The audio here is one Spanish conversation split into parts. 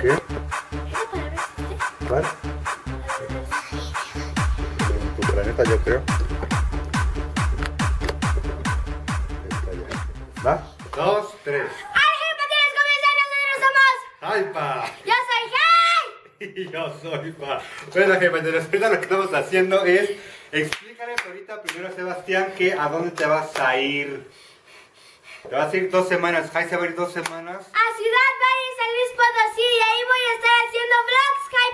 ¿Qué? ¿Vale? En tu planeta, yo creo. ¿Vas? 2, 3. ¡Argentinos, comenzamos! ¡Nosotros somos! ¡Aypa! ¡Yo soy Jai! Y yo soy Pa. Bueno, argentinos, ahorita lo que estamos haciendo es... Explícales ahorita primero, Sebastián, que a dónde te vas a ir. Te vas a ir 2 semanas. Jai se va a ir 2 semanas. A Ciudad Valle, San Luis Potosí. Y ahí voy a estar haciendo vlogs, Jai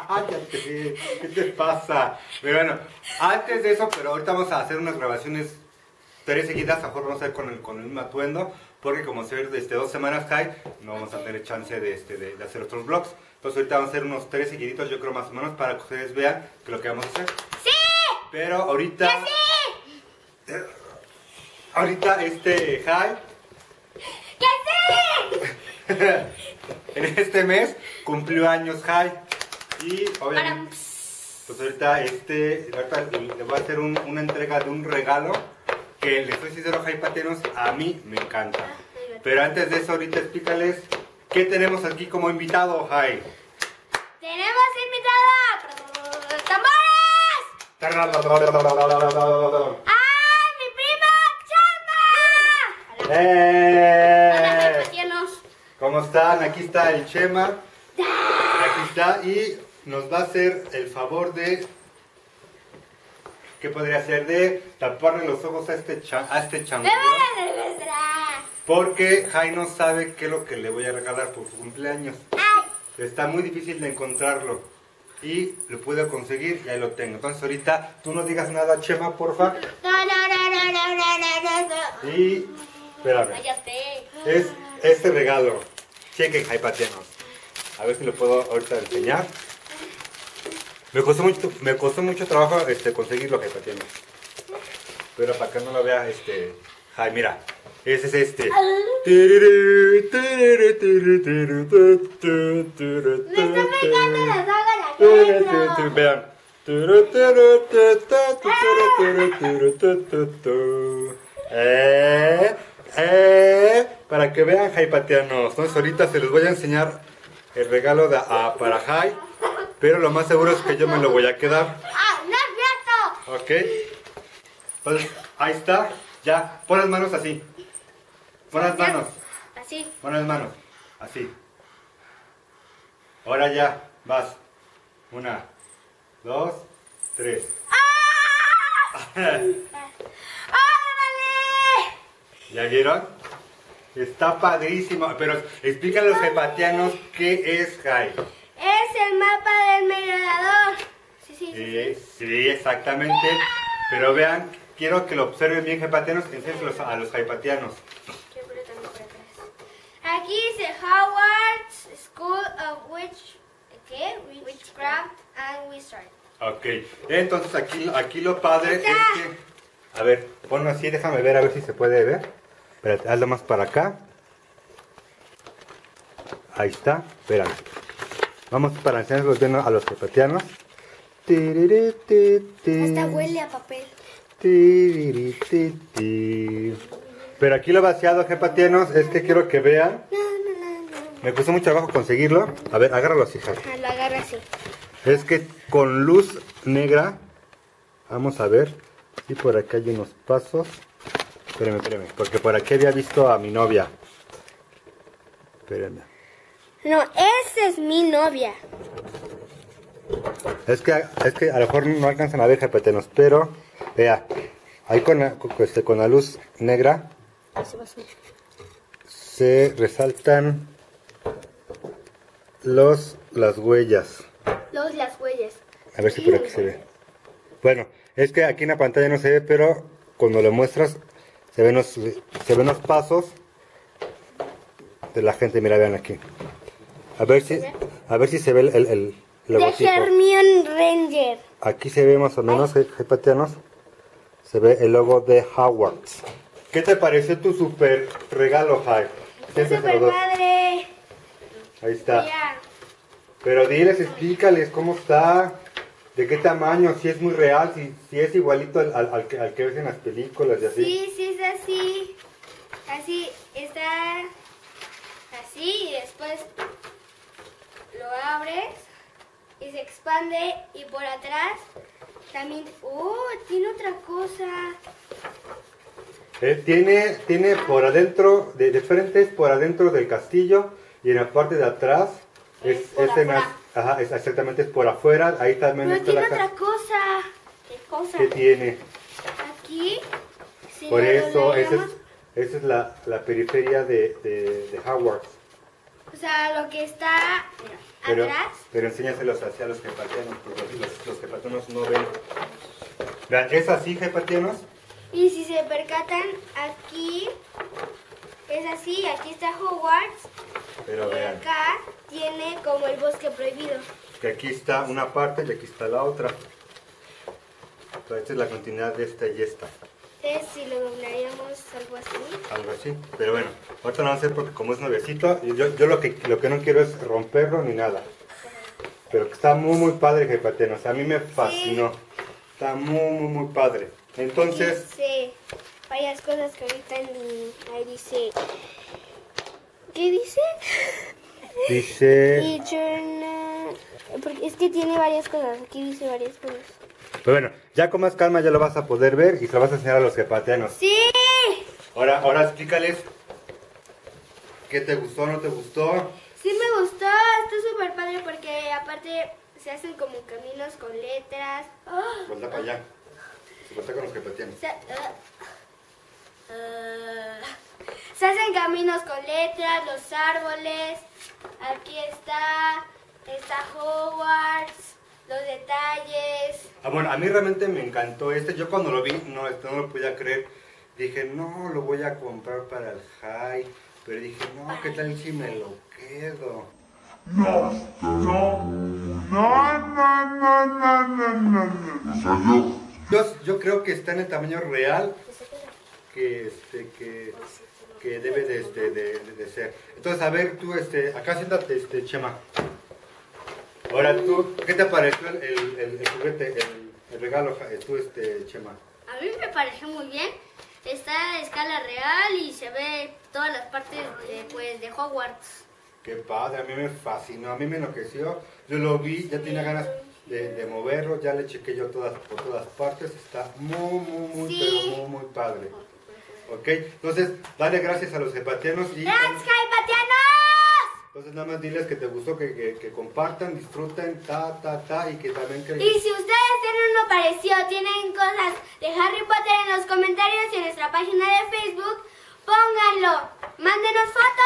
Patiano. Cállate, ¿qué te pasa? Pero bueno, antes de eso, pero ahorita vamos a hacer unas grabaciones 3 seguidas, a lo mejor vamos a ir con el mismo atuendo, porque como se ve desde 2 semanas, Jai, no vamos a tener chance de hacer otros vlogs. Entonces ahorita vamos a hacer unos 3 seguiditos, yo creo, más o menos, para que ustedes vean que lo que vamos a hacer. ¡Sí! Pero ahorita... ¡Que sí! Ahorita Jai... ¡Que sí! En este mes cumplió años Jai. Y obviamente... Pues ahorita ahorita le voy a hacer una entrega de un regalo. Que les soy sincero, Jai Patianos, a mí me encanta. Pero antes de eso, ahorita explícales qué tenemos aquí como invitado, Jai. Tenemos invitado a... ¡tambores! ¡Ah, mi primo Chema! Hola, Jai Patianos. ¿Cómo están? Aquí está el Chema. Aquí está y nos va a hacer el favor de... ¿Qué podría hacer? De taparle los ojos a este chango. Porque Jai no sabe qué es lo que le voy a regalar por su cumpleaños. Está muy difícil de encontrarlo. Y lo pude conseguir y ahí lo tengo. Entonces ahorita tú no digas nada, Chema, porfa. No. Y... espérame. Es este regalo. Chequen, Jai Patianos. A ver si lo puedo ahorita enseñar. Me costó mucho trabajo conseguirlo, Jai Patianos. Pero para que no lo vea, Jai, mira. Ese es este. Me está pegando las hojas la cabeza. Vean. Para que vean, Jai Patianos. Entonces ahorita se les voy a enseñar el regalo para Jai. Pero lo más seguro es que yo me lo voy a quedar. ¡Ah, no es cierto! Ok. Pues, ahí está. Ya. Pon las manos así. Pon las manos. Así. Pon las manos. Así. Ahora ya. Vas. 1, 2, 3. ¡Ah! ¡Órale! ¿Ya vieron? Está padrísimo. Pero explícale a los jepatianos qué es Jai. El mapa del merodeador. Sí, exactamente. Pero vean, quiero que lo observen bien, Jai Patianos, que enséñenselos a los Jai Patianos. Aquí dice Hogwarts School of Witch. ¿Qué? Witchcraft and Wizard. Ok, entonces aquí lo padre es que... A ver, ponlo así, déjame ver, a ver si se puede ver. Espérate, hazlo más para acá. Ahí está, espérame. Vamos para enseñarlos bien a los patianos. Hasta huele a papel. Pero aquí lo vaciado, patianos, es que quiero que vean. Me costó mucho trabajo conseguirlo. A ver, agárralo así, Jai. Lo agarra así. Es que con luz negra. Vamos a ver. Y por acá hay unos pasos. Espérenme. Porque por aquí había visto a mi novia. Espérenme. No, esa es mi novia. Es que a lo mejor no alcanzan a ver, Jai Patianos, pero vea, ahí con la luz negra se resaltan las huellas. Las huellas. A ver si por aquí se ve. Bueno, es que aquí en la pantalla no se ve, pero cuando lo muestras se ven los pasos de la gente. Mira, vean aquí. A ver si se ve el logotipo. De Hermione Ranger. Aquí se ve más o menos, Jai Patianos, se ve el logo de Hogwarts. ¿Qué te pareció tu super regalo, Jai? Super padre. Ahí está. Pero diles, explícales cómo está. ¿De qué tamaño? Si es muy real, si es igualito al que ves en las películas y así. Sí, sí es así. Así, está así y después lo abres y se expande y por atrás también... ¡Oh! Tiene otra cosa. Tiene por adentro, de frente es por adentro del castillo y en la parte de atrás exactamente, es por afuera, ahí también está la casa. Pero tiene otra cosa. ¿Qué cosa? ¿Qué tiene? Aquí. Si por eso, esa es la periferia de Hogwarts. O sea, lo que está atrás. Pero enséñaselos hacia los jepatianos, porque los jepatianos no ven. Vean, ¿es así, jepatianos? Y si se percatan, aquí es así, aquí está Hogwarts. Pero vean, acá tiene como el bosque prohibido. Que aquí está una parte y aquí está la otra. Entonces, esta es la continuidad de esta y esta. Entonces, si lo doblaríamos algo así. Algo así, pero bueno, ahorita lo vamos a hacer porque como es nuevecito, yo lo que no quiero es romperlo ni nada. Ajá. Pero está muy padre, jepatianos. A mí me fascinó. Sí. Está muy padre. Entonces... Dice varias cosas que ahorita ahí dice... ¿Qué dice? Dice... Y porque es que tiene varias cosas, aquí dice varias cosas. Pero bueno, ya con más calma ya lo vas a poder ver y se lo vas a enseñar a los jepatianos. ¡Sí! Ahora explícales qué te gustó, no te gustó. Sí me gustó, está súper padre porque aparte se hacen como caminos con letras. ¡Oh! Vuelta para allá. Se pasa con los jepatianos. Se hacen caminos con letras, los árboles. Aquí está Hogwarts, los detalles. Ah, bueno, a mí realmente me encantó este. Yo cuando lo vi, no lo podía creer. Dije, no, lo voy a comprar para el high. Pero dije, no, ¿qué tal si me lo quedo? No. Yo creo que está en el tamaño real que debe de ser. Entonces, a ver, tú, acá siéntate, Chema. Ahora tú, ¿qué te pareció el juguete, el regalo, tú, Chema? A mí me pareció muy bien. Está a escala real y se ve todas las partes de Hogwarts. Qué padre, a mí me fascinó, a mí me enloqueció. Yo lo vi, ya tenía ganas... De moverlo, ya le chequé yo por todas partes, está muy, sí. Pero muy padre. Ok, entonces dale gracias a los jepatianos y... ¡Gracias, jepatianos! Entonces nada más diles que te gustó, que compartan, disfruten, y que también... Y si ustedes tienen uno parecido, tienen cosas de Harry Potter en los comentarios y en nuestra página de Facebook, pónganlo, mándenos fotos.